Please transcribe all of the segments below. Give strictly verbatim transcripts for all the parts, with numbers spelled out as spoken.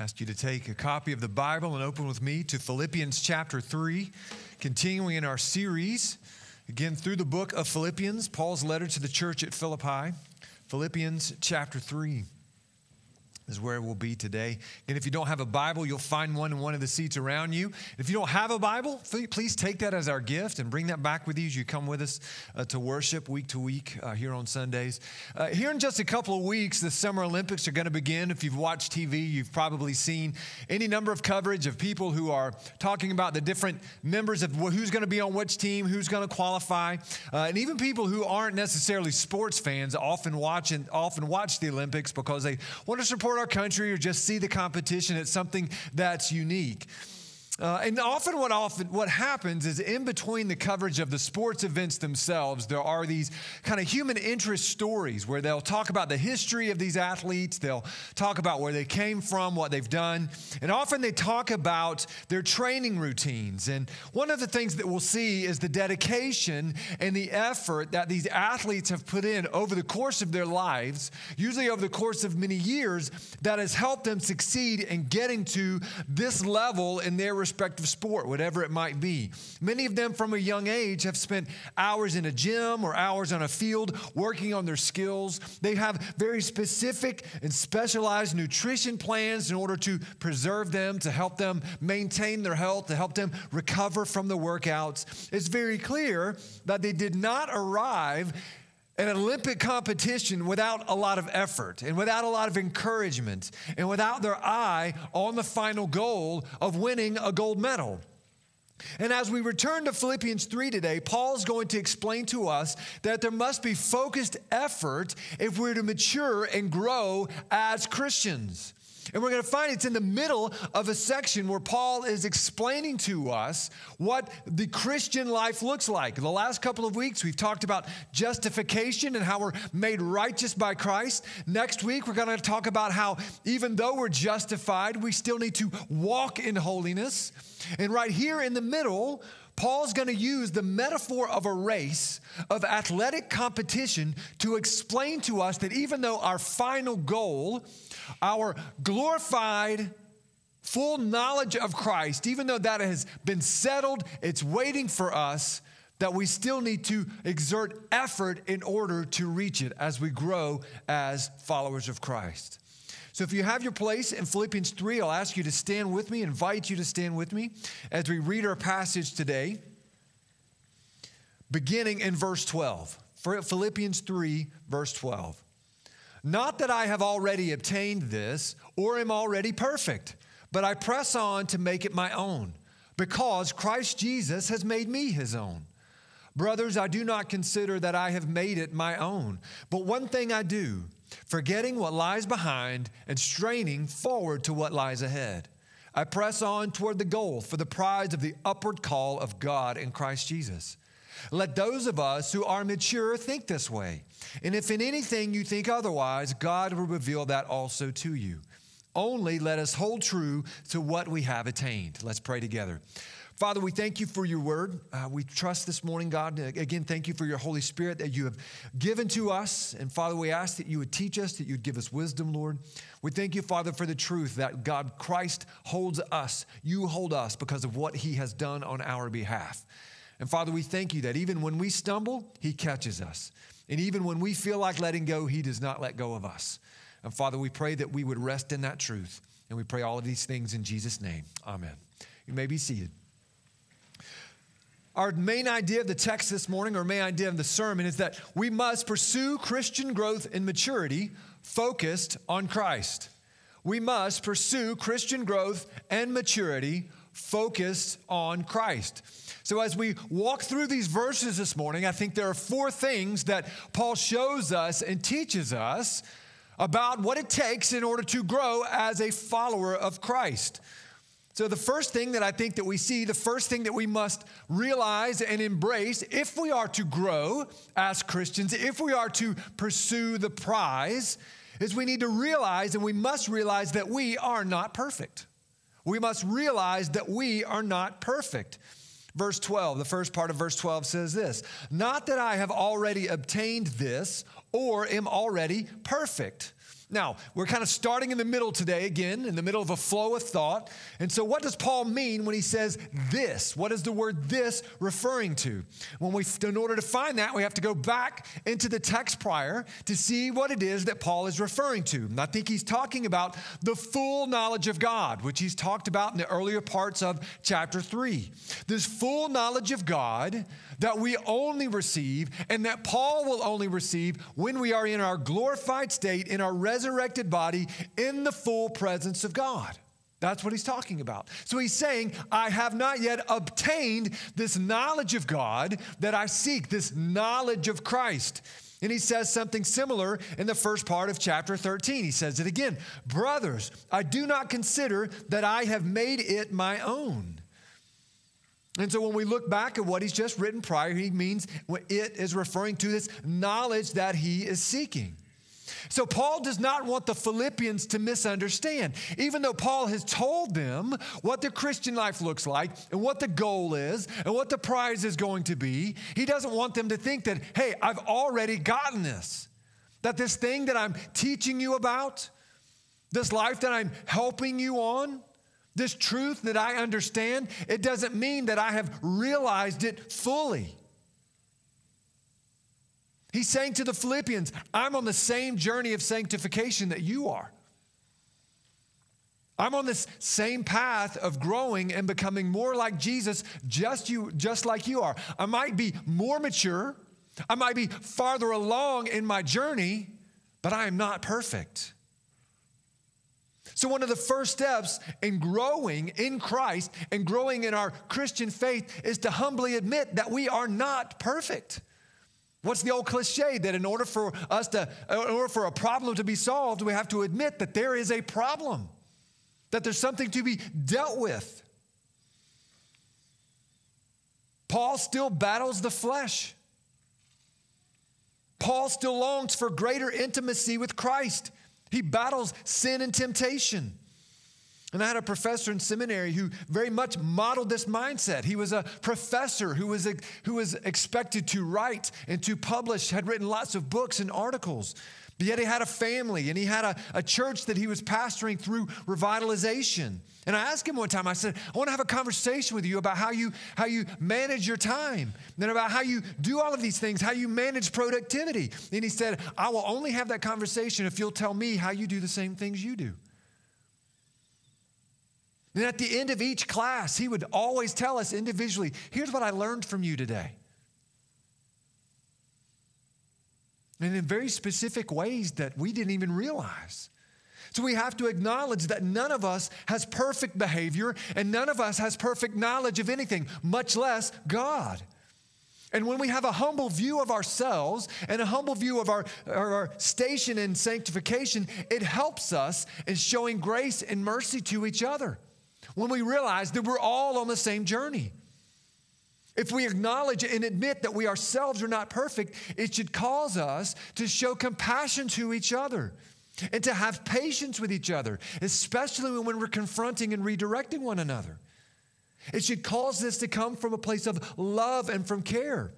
Ask you to take a copy of the Bible and open with me to Philippians chapter three, continuing in our series, again through the book of Philippians, Paul's letter to the church at Philippi. Philippians chapter three is where we'll be today. And if you don't have a Bible, you'll find one in one of the seats around you. If you don't have a Bible, please take that as our gift and bring that back with you as you come with us uh, to worship week to week uh, here on Sundays. Uh, here in just a couple of weeks, the Summer Olympics are going to begin. If you've watched T V, you've probably seen any number of coverage of people who are talking about the different members of who's going to be on which team, who's going to qualify. Uh, and even people who aren't necessarily sports fans often watch, and, often watch the Olympics because they want to support our country or just see the competition. It's something that's unique. Uh, and often what often what happens is in between the coverage of the sports events themselves, there are these kind of human interest stories where they'll talk about the history of these athletes. They'll talk about where they came from, what they've done. And often they talk about their training routines. And one of the things that we'll see is the dedication and the effort that these athletes have put in over the course of their lives, usually over the course of many years, that has helped them succeed in getting to this level in their respective sport, whatever it might be. Many of them from a young age have spent hours in a gym or hours on a field working on their skills. They have very specific and specialized nutrition plans in order to preserve them, to help them maintain their health, to help them recover from the workouts. It's very clear that they did not arrive an Olympic competition without a lot of effort and without a lot of encouragement and without their eye on the final goal of winning a gold medal. And as we return to Philippians three today, Paul's going to explain to us that there must be focused effort if we're to mature and grow as Christians. And we're going to find it's in the middle of a section where Paul is explaining to us what the Christian life looks like. In the last couple of weeks, we've talked about justification and how we're made righteous by Christ. Next week, we're going to talk about how even though we're justified, we still need to walk in holiness. And right here in the middle, Paul's going to use the metaphor of a race of athletic competition to explain to us that even though our final goal, our glorified full knowledge of Christ, even though that has been settled, it's waiting for us, that we still need to exert effort in order to reach it as we grow as followers of Christ. So if you have your place in Philippians three, I'll ask you to stand with me, invite you to stand with me as we read our passage today, beginning in verse twelve. Philippians three, verse twelve. Not that I have already obtained this or am already perfect, but I press on to make it my own, because Christ Jesus has made me his own. Brothers, I do not consider that I have made it my own, but one thing I do, forgetting what lies behind and straining forward to what lies ahead. I press on toward the goal for the prize of the upward call of God in Christ Jesus. Let those of us who are mature think this way. And if in anything you think otherwise, God will reveal that also to you. Only let us hold true to what we have attained. Let's pray together. Father, we thank you for your word. Uh, we trust this morning, God. Again, thank you for your Holy Spirit that you have given to us. And Father, we ask that you would teach us, that you would give us wisdom, Lord. We thank you, Father, for the truth that God, Christ holds us. You hold us because of what he has done on our behalf. And Father, we thank you that even when we stumble, he catches us. And even when we feel like letting go, he does not let go of us. And Father, we pray that we would rest in that truth. And we pray all of these things in Jesus' name. Amen. You may be seated. Our main idea of the text this morning, or main idea of the sermon, is that we must pursue Christian growth and maturity focused on Christ. We must pursue Christian growth and maturity focused on Christ. So as we walk through these verses this morning, I think there are four things that Paul shows us and teaches us about what it takes in order to grow as a follower of Christ. So the first thing that I think that we see, the first thing that we must realize and embrace if we are to grow as Christians, if we are to pursue the prize, is we need to realize and we must realize that we are not perfect. We must realize that we are not perfect. Verse twelve, the first part of verse twelve says this, not that I have already obtained this or am already perfect. Now, we're kind of starting in the middle today, again, in the middle of a flow of thought. And so what does Paul mean when he says this? What is the word this referring to? When we, in order to find that, we have to go back into the text prior to see what it is that Paul is referring to. And I think he's talking about the full knowledge of God, which he's talked about in the earlier parts of chapter three. This full knowledge of God that we only receive and that Paul will only receive when we are in our glorified state, in our resurrection, resurrected body in the full presence of God. That's what he's talking about. So he's saying, I have not yet obtained this knowledge of God that I seek, this knowledge of Christ. And he says something similar in the first part of chapter thirteen. He says it again, brothers, I do not consider that I have made it my own. And so when we look back at what he's just written prior, he means it is referring to this knowledge that he is seeking. So Paul does not want the Philippians to misunderstand. Even though Paul has told them what the Christian life looks like and what the goal is and what the prize is going to be, he doesn't want them to think that, hey, I've already gotten this, that this thing that I'm teaching you about, this life that I'm helping you on, this truth that I understand, it doesn't mean that I have realized it fully. He's saying to the Philippians, I'm on the same journey of sanctification that you are. I'm on this same path of growing and becoming more like Jesus, just you, just like you are. I might be more mature. I might be farther along in my journey, but I am not perfect. So one of the first steps in growing in Christ and growing in our Christian faith is to humbly admit that we are not perfect. What's the old cliche that in order for us to, in order for a problem to be solved, we have to admit that there is a problem, that there's something to be dealt with. Paul still battles the flesh. Paul still longs for greater intimacy with Christ. He battles sin and temptation. And I had a professor in seminary who very much modeled this mindset. He was a professor who was, a, who was expected to write and to publish, had written lots of books and articles. But yet he had a family and he had a, a church that he was pastoring through revitalization. And I asked him one time, I said, I want to have a conversation with you about how you, how you manage your time, and about how you do all of these things, how you manage productivity. And he said, I will only have that conversation if you'll tell me how you do the same things you do. And at the end of each class, he would always tell us individually, here's what I learned from you today. And in very specific ways that we didn't even realize. So we have to acknowledge that none of us has perfect behavior and none of us has perfect knowledge of anything, much less God. And when we have a humble view of ourselves and a humble view of our, our station in sanctification, it helps us in showing grace and mercy to each other. When we realize that we're all on the same journey. If we acknowledge and admit that we ourselves are not perfect, it should cause us to show compassion to each other and to have patience with each other, especially when we're confronting and redirecting one another. It should cause this to come from a place of love and from care.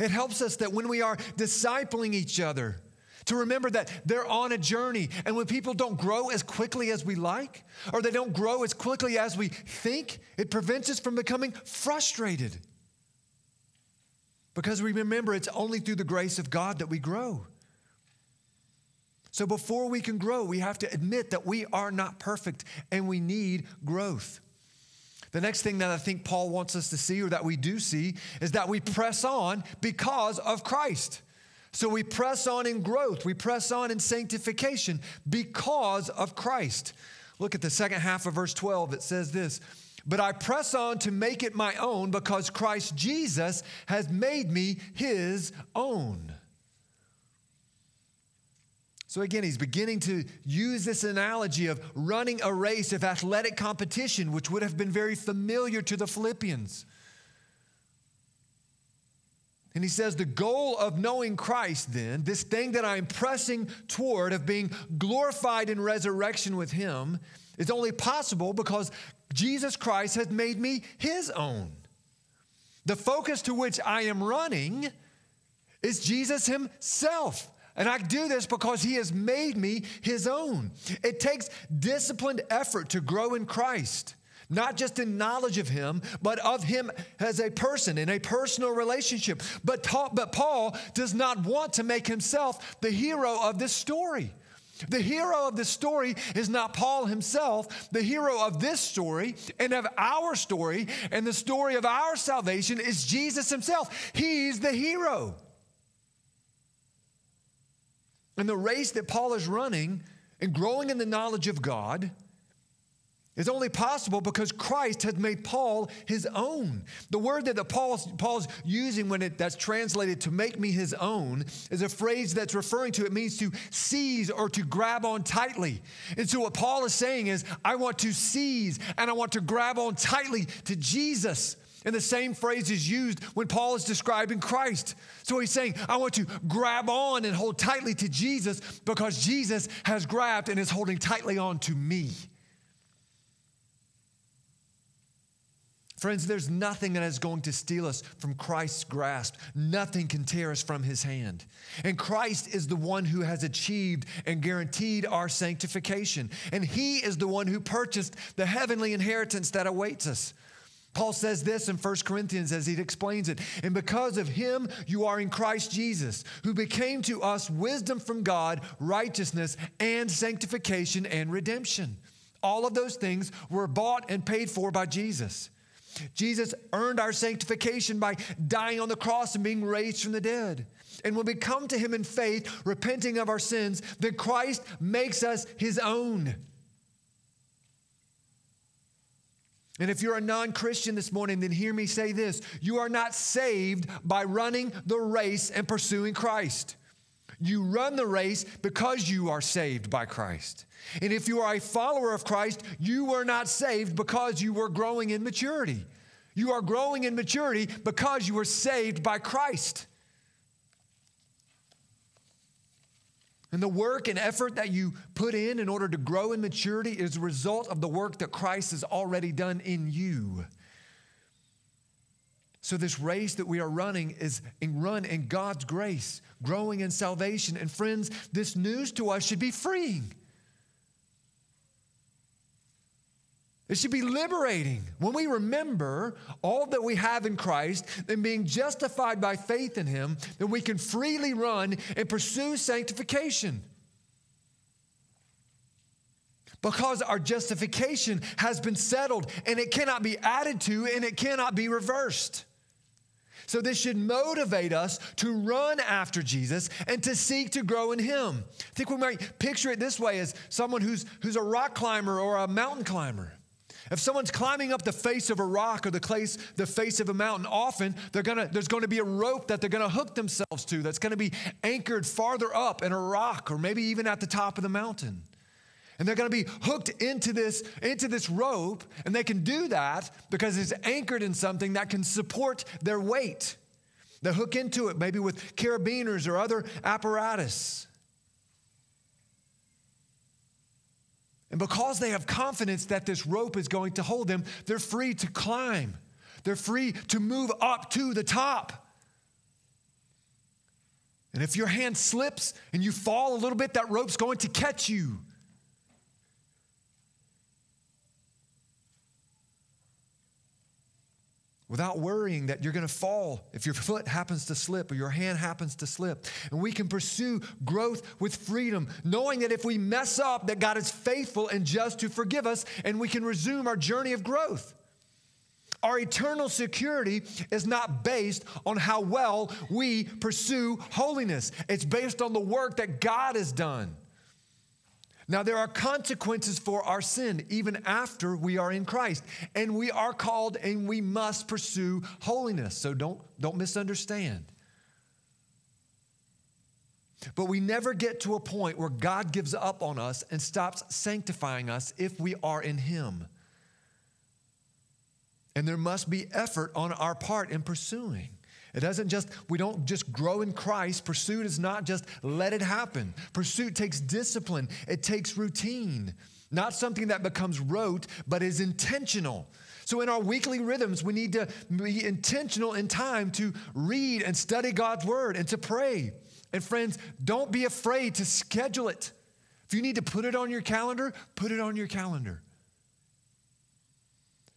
It helps us that when we are discipling each other, to remember that they're on a journey. And when people don't grow as quickly as we like, or they don't grow as quickly as we think, it prevents us from becoming frustrated. Because we remember it's only through the grace of God that we grow. So before we can grow, we have to admit that we are not perfect and we need growth. The next thing that I think Paul wants us to see, or that we do see, is that we press on because of Christ. So we press on in growth. We press on in sanctification because of Christ. Look at the second half of verse twelve. It says this, but I press on to make it my own because Christ Jesus has made me his own. So again, he's beginning to use this analogy of running a race of athletic competition, which would have been very familiar to the Philippians. And he says, the goal of knowing Christ then, this thing that I'm pressing toward of being glorified in resurrection with him, is only possible because Jesus Christ has made me his own. The focus to which I am running is Jesus himself. And I do this because he has made me his own. It takes disciplined effort to grow in Christ, not just in knowledge of him, but of him as a person, in a personal relationship. But, ta- but Paul does not want to make himself the hero of this story. The hero of this story is not Paul himself. The hero of this story and of our story and the story of our salvation is Jesus himself. He's the hero. And the race that Paul is running and growing in the knowledge of God is only possible because Christ has made Paul his own. The word that the Paul's, Paul's using when it, that's translated to make me his own is a phrase that's referring to, it means to seize or to grab on tightly. And so what Paul is saying is, I want to seize and I want to grab on tightly to Jesus. And the same phrase is used when Paul is describing Christ. So he's saying, I want to grab on and hold tightly to Jesus because Jesus has grabbed and is holding tightly on to me. Friends, there's nothing that is going to steal us from Christ's grasp. Nothing can tear us from his hand. And Christ is the one who has achieved and guaranteed our sanctification. And he is the one who purchased the heavenly inheritance that awaits us. Paul says this in First Corinthians as he explains it. And because of him, you are in Christ Jesus, who became to us wisdom from God, righteousness, and sanctification and redemption. All of those things were bought and paid for by Jesus. Jesus earned our sanctification by dying on the cross and being raised from the dead. And when we come to him in faith, repenting of our sins, then Christ makes us his own. And if you're a non-Christian this morning, then hear me say this. You are not saved by running the race and pursuing Christ. You run the race because you are saved by Christ. And if you are a follower of Christ, you were not saved because you were growing in maturity. You are growing in maturity because you were saved by Christ. And the work and effort that you put in in order to grow in maturity is a result of the work that Christ has already done in you. So this race that we are running is run in God's grace, growing in salvation. And friends, this news to us should be freeing. It should be liberating when we remember all that we have in Christ and being justified by faith in him, that we can freely run and pursue sanctification. Because our justification has been settled and it cannot be added to and it cannot be reversed. So this should motivate us to run after Jesus and to seek to grow in him. I think we might picture it this way as someone who's, who's a rock climber or a mountain climber. If someone's climbing up the face of a rock or the face, the face of a mountain, often they're gonna, there's going to be a rope that they're going to hook themselves to that's going to be anchored farther up in a rock or maybe even at the top of the mountain. And they're going to be hooked into this, into this rope, and they can do that because it's anchored in something that can support their weight. They hook into it maybe with carabiners or other apparatus. And because they have confidence that this rope is going to hold them, they're free to climb. They're free to move up to the top. And if your hand slips and you fall a little bit, that rope's going to catch you. Without worrying that you're going to fall if your foot happens to slip or your hand happens to slip. And we can pursue growth with freedom, knowing that if we mess up, that God is faithful and just to forgive us, and we can resume our journey of growth. Our eternal security is not based on how well we pursue holiness. It's based on the work that God has done. Now, there are consequences for our sin even after we are in Christ, and we are called and we must pursue holiness. So don't, don't misunderstand. But we never get to a point where God gives up on us and stops sanctifying us if we are in him. And there must be effort on our part in pursuing. It doesn't just, we don't just grow in Christ. Pursuit is not just let it happen. Pursuit takes discipline. It takes routine, not something that becomes rote, but is intentional. So in our weekly rhythms, we need to be intentional in time to read and study God's word and to pray And friends, don't be afraid to schedule it. If you need to put it on your calendar, put it on your calendar.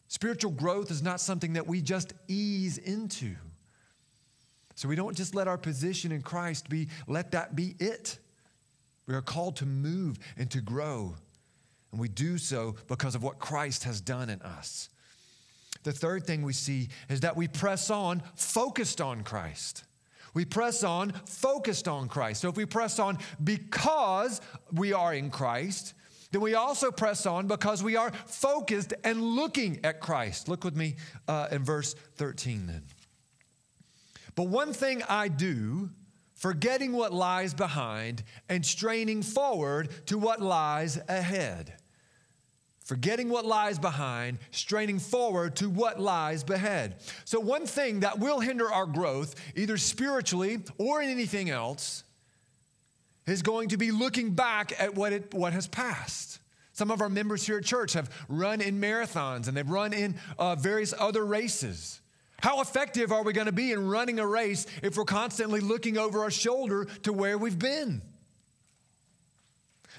Spiritual growth is not something that we just ease into. So we don't just let our position in Christ be, let that be it. We are called to move and to grow. And we do so because of what Christ has done in us. The third thing we see is that we press on focused on Christ. We press on focused on Christ. So if we press on because we are in Christ, then we also press on because we are focused and looking at Christ. Look with me uh, in verse thirteen then. But one thing I do, forgetting what lies behind and straining forward to what lies ahead. Forgetting what lies behind, straining forward to what lies ahead. So one thing that will hinder our growth, either spiritually or in anything else, is going to be looking back at what it what has passed. Some of our members here at church have run in marathons and they've run in uh, various other races. How effective are we going to be in running a race if we're constantly looking over our shoulder to where we've been?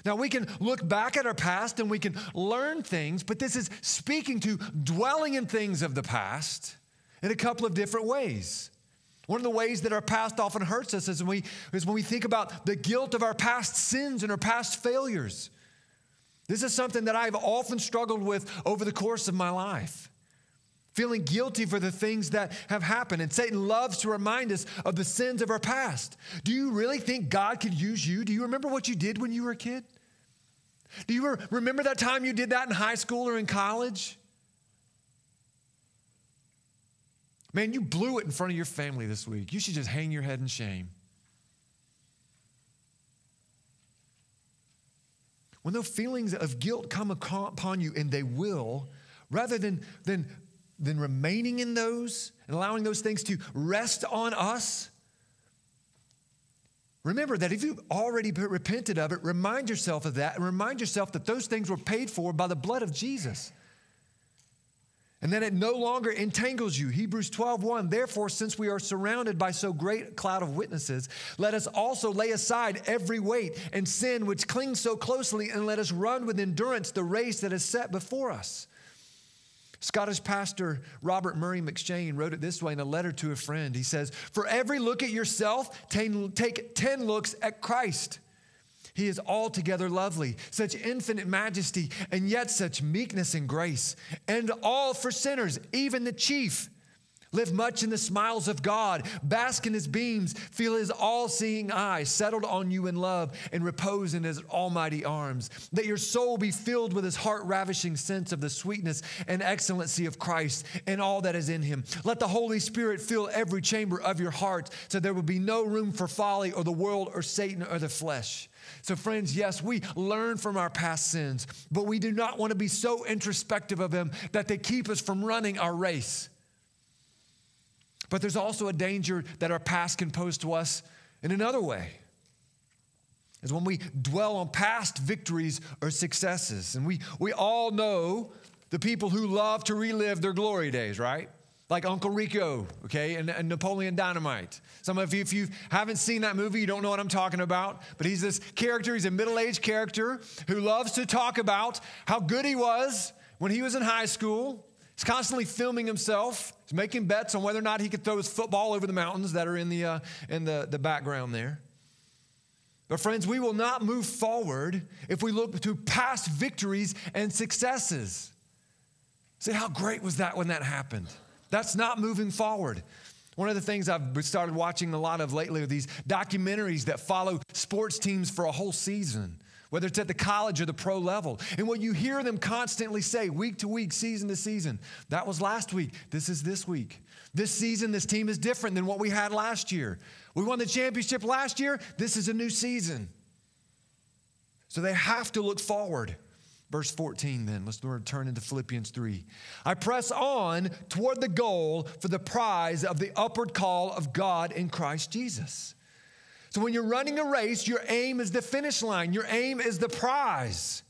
Now, we can look back at our past and we can learn things, but this is speaking to dwelling in things of the past in a couple of different ways. One of the ways that our past often hurts us is when we, is when we think about the guilt of our past sins and our past failures. This is something that I've often struggled with over the course of my life. Feeling guilty for the things that have happened. And Satan loves to remind us of the sins of our past. Do you really think God could use you? Do you remember what you did when you were a kid? Do you remember that time you did that in high school or in college? Man, you blew it in front of your family this week. You should just hang your head in shame. When those feelings of guilt come upon you, and they will, rather than... than Then remaining in those and allowing those things to rest on us. Remember that if you've already repented of it, remind yourself of that and remind yourself that those things were paid for by the blood of Jesus. And then it no longer entangles you. Hebrews twelve one, therefore, since we are surrounded by so great a cloud of witnesses, let us also lay aside every weight and sin which clings so closely, and let us run with endurance the race that is set before us. Scottish pastor Robert Murray McShane wrote it this way in a letter to a friend. He says, for every look at yourself, take ten looks at Christ. He is altogether lovely, such infinite majesty, and yet such meekness and grace. And all for sinners, even the chief. Live much in the smiles of God, bask in his beams, feel his all-seeing eye settled on you in love, and repose in his almighty arms. Let your soul be filled with his heart-ravishing sense of the sweetness and excellency of Christ and all that is in him. Let the Holy Spirit fill every chamber of your heart, so there will be no room for folly or the world or Satan or the flesh. So friends, yes, we learn from our past sins, but we do not want to be so introspective of them that they keep us from running our race. But there's also a danger that our past can pose to us in another way. It's when we dwell on past victories or successes. And we, we all know the people who love to relive their glory days, right? Like Uncle Rico, okay, and, and Napoleon Dynamite. Some of you, if you haven't seen that movie, you don't know what I'm talking about. But he's this character, he's a middle-aged character who loves to talk about how good he was when he was in high school. He's constantly filming himself. He's making bets on whether or not he could throw his football over the mountains that are in the, uh, in the, the background there. But friends, we will not move forward if we look to past victories and successes. See, how great was that when that happened? That's not moving forward. One of the things I've started watching a lot of lately are these documentaries that follow sports teams for a whole season, whether it's at the college or the pro level. And what you hear them constantly say, week to week, season to season, that was last week, this is this week. This season, this team is different than what we had last year. We won the championship last year, this is a new season. So they have to look forward. Verse fourteen then, let's turn into Philippians three. I press on toward the goal for the prize of the upward call of God in Christ Jesus. So when you're running a race, your aim is the finish line. Your aim is the prize.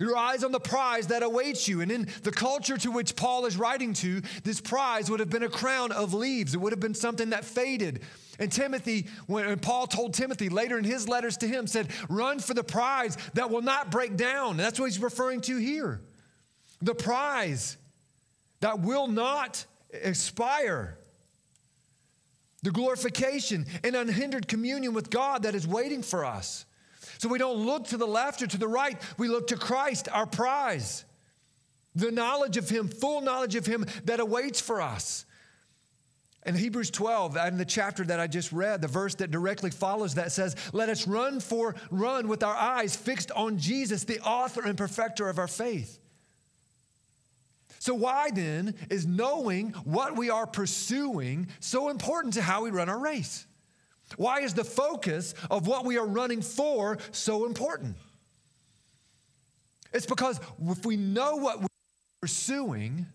Your eyes on the prize that awaits you. And in the culture to which Paul is writing to, this prize would have been a crown of leaves. It would have been something that faded. And Timothy, when Paul told Timothy later in his letters to him, said, run for the prize that will not break down. And that's what he's referring to here. The prize that will not expire. The glorification and unhindered communion with God that is waiting for us. So we don't look to the left or to the right. We look to Christ, our prize. The knowledge of him, full knowledge of him that awaits for us. In Hebrews twelve, in the chapter that I just read, the verse that directly follows that says, let us run for run with our eyes fixed on Jesus, the author and perfecter of our faith. So why then is knowing what we are pursuing so important to how we run our race? Why is the focus of what we are running for so important? It's because if we know what we're pursuing,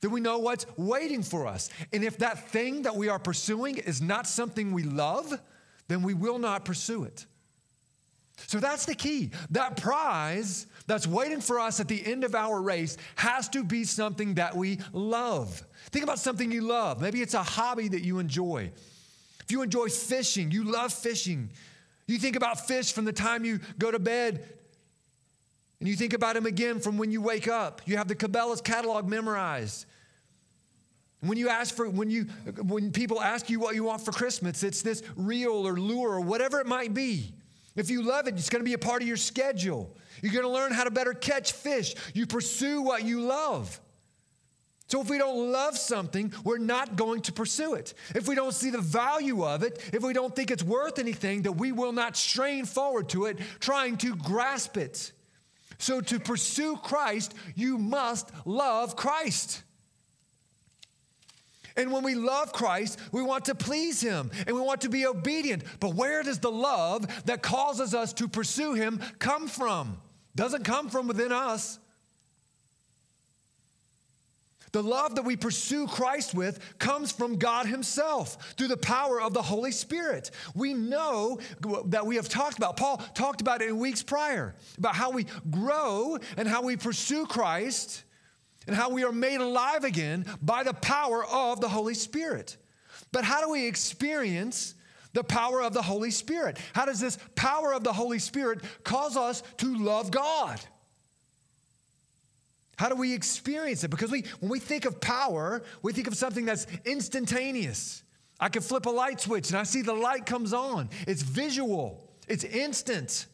then we know what's waiting for us. And if that thing that we are pursuing is not something we love, then we will not pursue it. So that's the key. That prize that's waiting for us at the end of our race has to be something that we love. Think about something you love. Maybe it's a hobby that you enjoy. If you enjoy fishing, you love fishing. You think about fish from the time you go to bed, and you think about them again from when you wake up. You have the Cabela's catalog memorized. When you ask for, when you, when people ask you what you want for Christmas, it's this reel or lure or whatever it might be. If you love it, it's going to be a part of your schedule. You're going to learn how to better catch fish. You pursue what you love. So if we don't love something, we're not going to pursue it. If we don't see the value of it, if we don't think it's worth anything, then we will not strain forward to it, trying to grasp it. So to pursue Christ, you must love Christ. And when we love Christ, we want to please him and we want to be obedient. But where does the love that causes us to pursue him come from? Doesn't come from within us. The love that we pursue Christ with comes from God himself through the power of the Holy Spirit. We know that we have talked about, Paul talked about it in weeks prior, about how we grow and how we pursue Christ and how we are made alive again by the power of the Holy Spirit. But how do we experience the power of the Holy Spirit? How does this power of the Holy Spirit cause us to love God? How do we experience it? Because we, when we think of power, we think of something that's instantaneous. I can flip a light switch and I see the light comes on. It's visual. It's instant.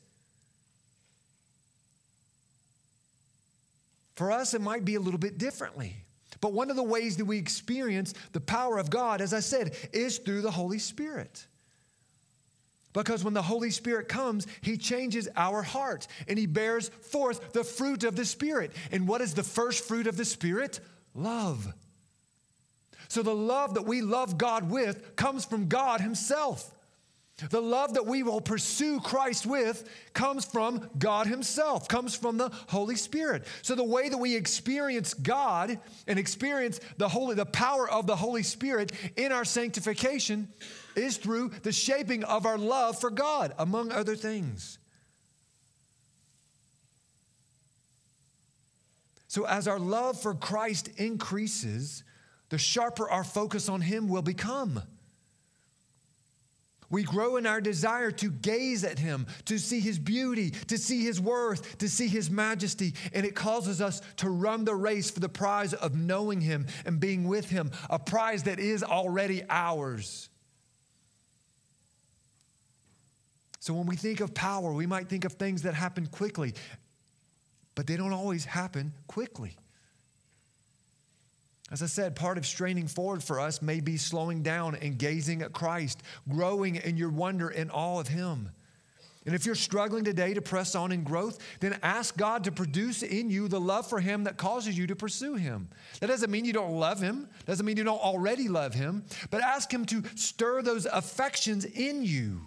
For us, it might be a little bit differently. But one of the ways that we experience the power of God, as I said, is through the Holy Spirit. Because when the Holy Spirit comes, he changes our heart and he bears forth the fruit of the Spirit. And what is the first fruit of the Spirit? Love. So the love that we love God with comes from God himself. The love that we will pursue Christ with comes from God himself, comes from the Holy Spirit. So the way that we experience God and experience the holy, the power of the Holy Spirit in our sanctification is through the shaping of our love for God, among other things. So as our love for Christ increases, the sharper our focus on him will become. We grow in our desire to gaze at him, to see his beauty, to see his worth, to see his majesty. And it causes us to run the race for the prize of knowing him and being with him, a prize that is already ours. So when we think of power, we might think of things that happen quickly, but they don't always happen quickly. As I said, part of straining forward for us may be slowing down and gazing at Christ, growing in your wonder and awe of him. And if you're struggling today to press on in growth, then ask God to produce in you the love for him that causes you to pursue him. That doesn't mean you don't love him. Doesn't mean you don't already love him. But ask him to stir those affections in you.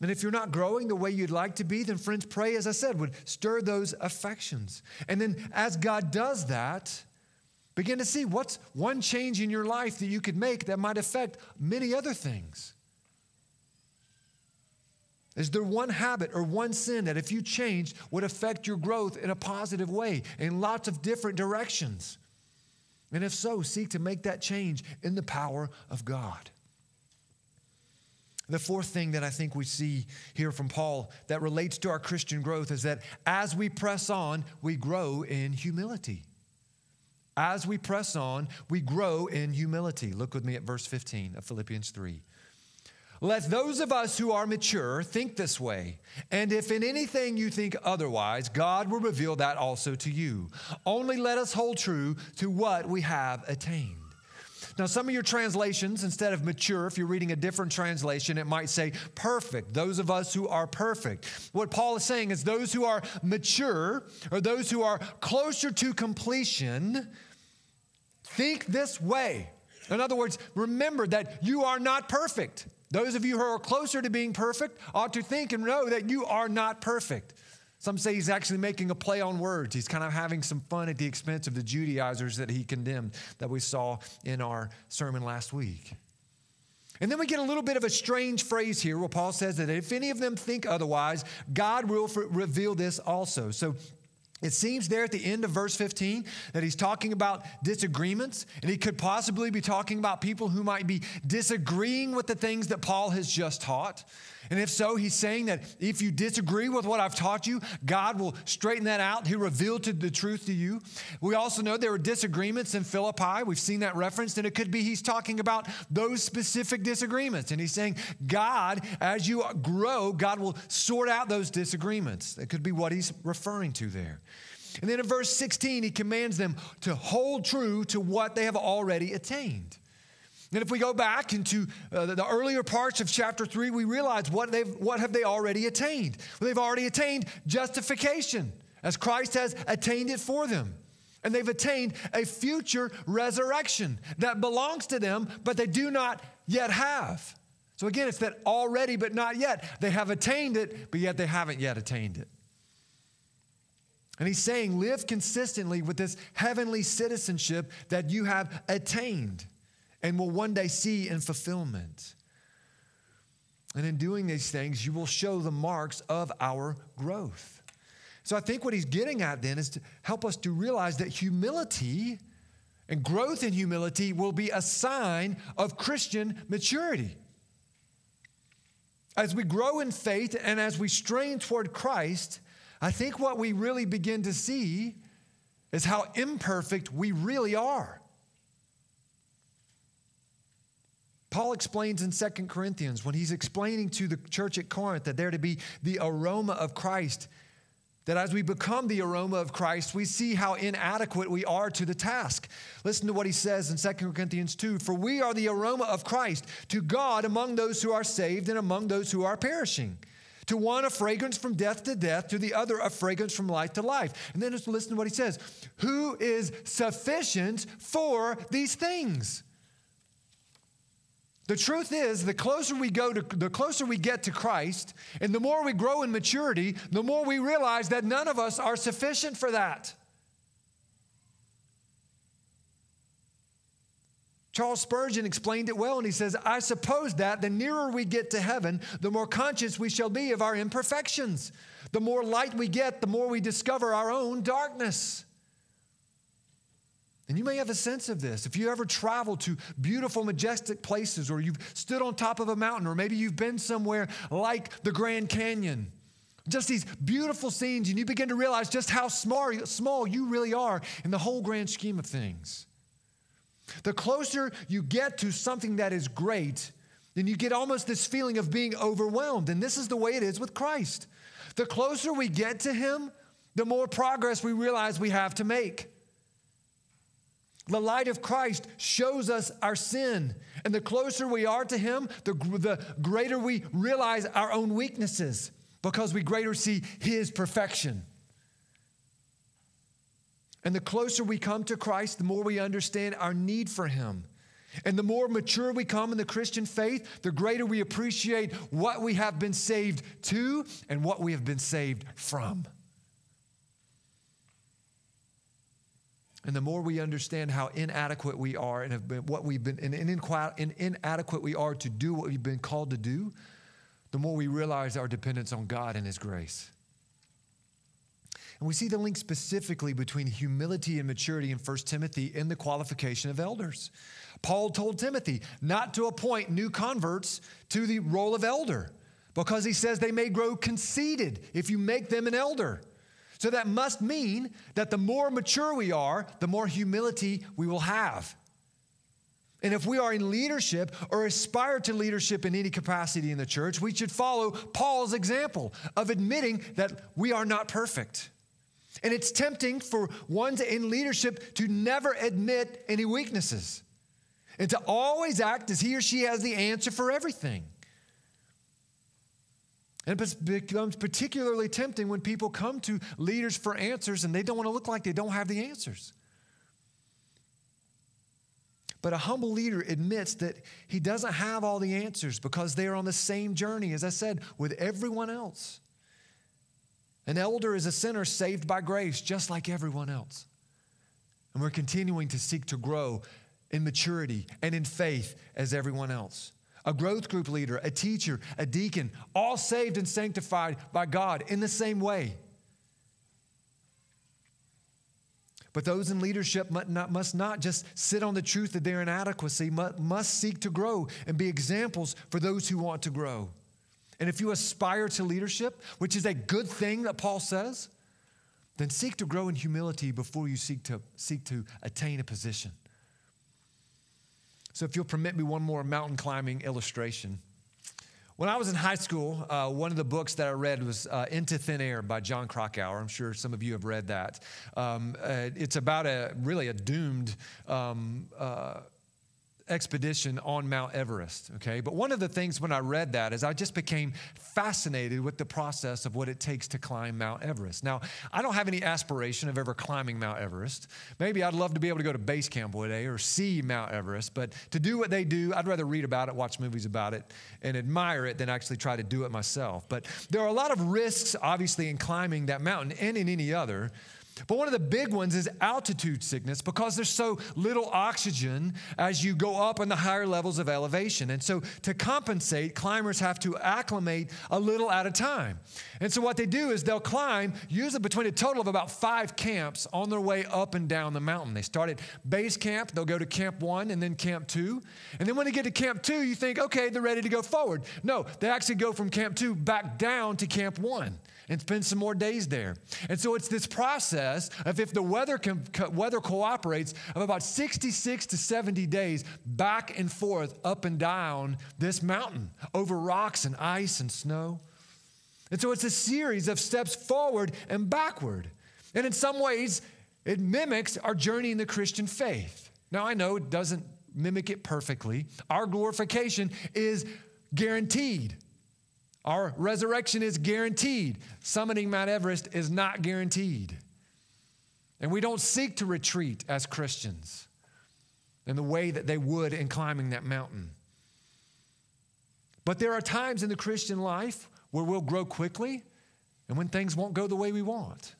And if you're not growing the way you'd like to be, then friends, pray, as I said, would stir those affections. And then as God does that, begin to see what's one change in your life that you could make that might affect many other things. Is there one habit or one sin that if you changed would affect your growth in a positive way in lots of different directions? And if so, seek to make that change in the power of God. The fourth thing that I think we see here from Paul that relates to our Christian growth is that as we press on, we grow in humility. As we press on, we grow in humility. Look with me at verse fifteen of Philippians three. Let those of us who are mature think this way, and if in anything you think otherwise, God will reveal that also to you. Only let us hold true to what we have attained. Now, some of your translations, instead of mature, if you're reading a different translation, it might say perfect, those of us who are perfect. What Paul is saying is those who are mature, or those who are closer to completion, think this way. In other words, remember that you are not perfect. Those of you who are closer to being perfect ought to think and know that you are not perfect. Some say he's actually making a play on words. He's kind of having some fun at the expense of the Judaizers that he condemned that we saw in our sermon last week. And then we get a little bit of a strange phrase here where Paul says that if any of them think otherwise, God will reveal this also. So it seems there at the end of verse fifteen that he's talking about disagreements, and he could possibly be talking about people who might be disagreeing with the things that Paul has just taught. And if so, he's saying that if you disagree with what I've taught you, God will straighten that out. He'll reveal the truth to you. We also know there were disagreements in Philippi. We've seen that referenced, and it could be he's talking about those specific disagreements. And he's saying, God, as you grow, God will sort out those disagreements. That could be what he's referring to there. And then in verse sixteen, he commands them to hold true to what they have already attained. And if we go back into uh, the earlier parts of chapter three, we realize what they've what have they already attained? Well, they've already attained justification, as Christ has attained it for them. And they've attained a future resurrection that belongs to them, but they do not yet have. So again, it's that already but not yet. They have attained it, but yet they haven't yet attained it. And he's saying, live consistently with this heavenly citizenship that you have attained and will one day see in fulfillment. And in doing these things, you will show the marks of our growth. So I think what he's getting at then is to help us to realize that humility and growth in humility will be a sign of Christian maturity. As we grow in faith and as we strain toward Christ, I think what we really begin to see is how imperfect we really are. Paul explains in Second Corinthians when he's explaining to the church at Corinth that they're to be the aroma of Christ, that as we become the aroma of Christ, we see how inadequate we are to the task. Listen to what he says in Second Corinthians two, for we are the aroma of Christ to God among those who are saved and among those who are perishing. To one, a fragrance from death to death, to the other, a fragrance from life to life. And then just listen to what he says, who is sufficient for these things? The truth is, the closer we go to, the closer we get to Christ, and the more we grow in maturity, the more we realize that none of us are sufficient for that. Charles Spurgeon explained it well, and he says, I suppose that the nearer we get to heaven, the more conscious we shall be of our imperfections. The more light we get, the more we discover our own darkness. And you may have a sense of this. If you ever travel to beautiful, majestic places, or you've stood on top of a mountain, or maybe you've been somewhere like the Grand Canyon, just these beautiful scenes, and you begin to realize just how small, small you really are in the whole grand scheme of things. The closer you get to something that is great, then you get almost this feeling of being overwhelmed. And this is the way it is with Christ. The closer we get to him, the more progress we realize we have to make. The light of Christ shows us our sin, and the closer we are to him, the, the greater we realize our own weaknesses because we greater see his perfection. And the closer we come to Christ, the more we understand our need for him. And the more mature we come in the Christian faith, the greater we appreciate what we have been saved to and what we have been saved from. And the more we understand how inadequate we are and have been, what we've been, and, and, and inadequate we are to do what we've been called to do, the more we realize our dependence on God and his grace. And we see the link specifically between humility and maturity in First Timothy in the qualification of elders. Paul told Timothy not to appoint new converts to the role of elder because he says they may grow conceited if you make them an elder. So that must mean that the more mature we are, the more humility we will have. And if we are in leadership or aspire to leadership in any capacity in the church, we should follow Paul's example of admitting that we are not perfect. And it's tempting for ones in leadership to never admit any weaknesses and to always act as he or she has the answer for everything. And it becomes particularly tempting when people come to leaders for answers and they don't want to look like they don't have the answers. But a humble leader admits that he doesn't have all the answers because they are on the same journey, as I said, with everyone else. An elder is a sinner saved by grace, just like everyone else. And we're continuing to seek to grow in maturity and in faith as everyone else. A growth group leader, a teacher, a deacon, all saved and sanctified by God in the same way. But those in leadership must not, must not just sit on the truth of their inadequacy, must, must seek to grow and be examples for those who want to grow. And if you aspire to leadership, which is a good thing that Paul says, then seek to grow in humility before you seek to, seek to attain a position. So if you'll permit me one more mountain climbing illustration. When I was in high school, uh, one of the books that I read was uh, Into Thin Air by Jon Krakauer. I'm sure some of you have read that. Um, uh, it's about a really a doomed um, uh, expedition on Mount Everest, okay? But one of the things when I read that is I just became fascinated with the process of what it takes to climb Mount Everest. Now, I don't have any aspiration of ever climbing Mount Everest. Maybe I'd love to be able to go to base camp one day or see Mount Everest, but to do what they do, I'd rather read about it, watch movies about it, and admire it than actually try to do it myself. But there are a lot of risks, obviously, in climbing that mountain and in any other. But one of the big ones is altitude sickness because there's so little oxygen as you go up in the higher levels of elevation. And so to compensate, climbers have to acclimate a little at a time. And so what they do is they'll climb usually between a total of about five camps on their way up and down the mountain. They start at base camp, they'll go to camp one and then camp two. And then when they get to camp two, you think, okay, they're ready to go forward. No, they actually go from camp two back down to camp one and spend some more days there. And so it's this process of, if the weather can, weather cooperates, of about sixty-six to seventy days back and forth, up and down this mountain, over rocks and ice and snow. And so it's a series of steps forward and backward. And in some ways, it mimics our journey in the Christian faith. Now, I know it doesn't mimic it perfectly. Our glorification is guaranteed. Our resurrection is guaranteed. Summiting Mount Everest is not guaranteed. And we don't seek to retreat as Christians in the way that they would in climbing that mountain. But there are times in the Christian life where we'll grow quickly and when things won't go the way we want.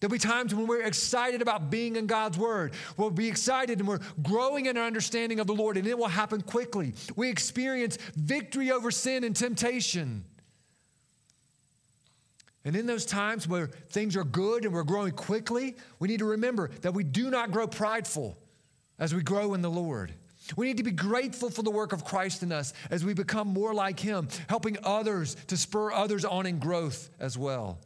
There'll be times when we're excited about being in God's Word. We'll be excited and we're growing in our understanding of the Lord, and it will happen quickly. We experience victory over sin and temptation. And in those times where things are good and we're growing quickly, we need to remember that we do not grow prideful as we grow in the Lord. We need to be grateful for the work of Christ in us as we become more like Him, helping others to spur others on in growth as well.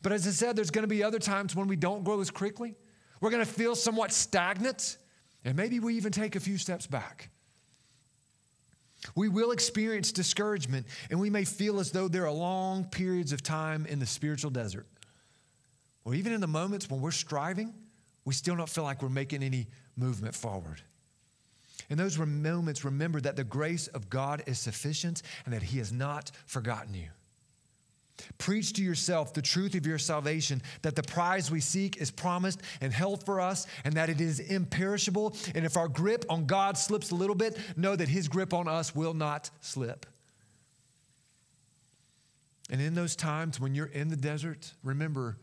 But as I said, there's going to be other times when we don't grow as quickly. We're going to feel somewhat stagnant, and maybe we even take a few steps back. We will experience discouragement, and we may feel as though there are long periods of time in the spiritual desert. Or even in the moments when we're striving, we still don't feel like we're making any movement forward. In those moments, remember that the grace of God is sufficient and that He has not forgotten you. Preach to yourself the truth of your salvation, that the prize we seek is promised and held for us, and that it is imperishable. And if our grip on God slips a little bit, know that His grip on us will not slip. And in those times when you're in the desert, remember,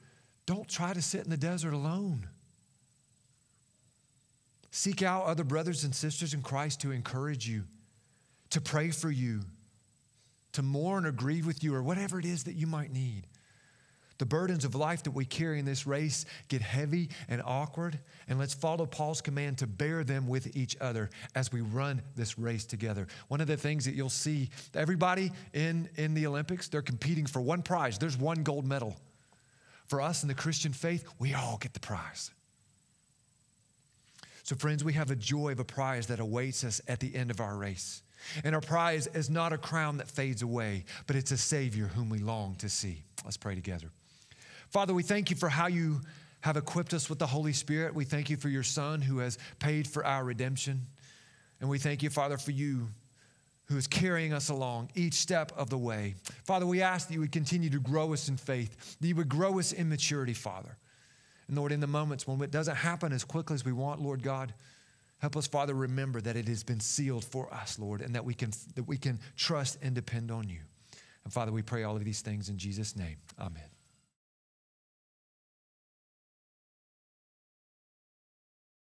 don't try to sit in the desert alone. Seek out other brothers and sisters in Christ to encourage you, to pray for you, to mourn or grieve with you, or whatever it is that you might need. The burdens of life that we carry in this race get heavy and awkward, and let's follow Paul's command to bear them with each other as we run this race together. One of the things that you'll see, everybody in, in the Olympics, they're competing for one prize. There's one gold medal. For us in the Christian faith, we all get the prize. So friends, we have a joy of a prize that awaits us at the end of our race. And our prize is not a crown that fades away, but it's a Savior whom we long to see. Let's pray together. Father, we thank you for how you have equipped us with the Holy Spirit. We thank you for your Son who has paid for our redemption. And we thank you, Father, for you who is carrying us along each step of the way. Father, we ask that you would continue to grow us in faith, that you would grow us in maturity, Father. And Lord, in the moments when it doesn't happen as quickly as we want, Lord God, help us, Father, remember that it has been sealed for us, Lord, and that we can, that we can trust and depend on you. And Father, we pray all of these things in Jesus' name. Amen.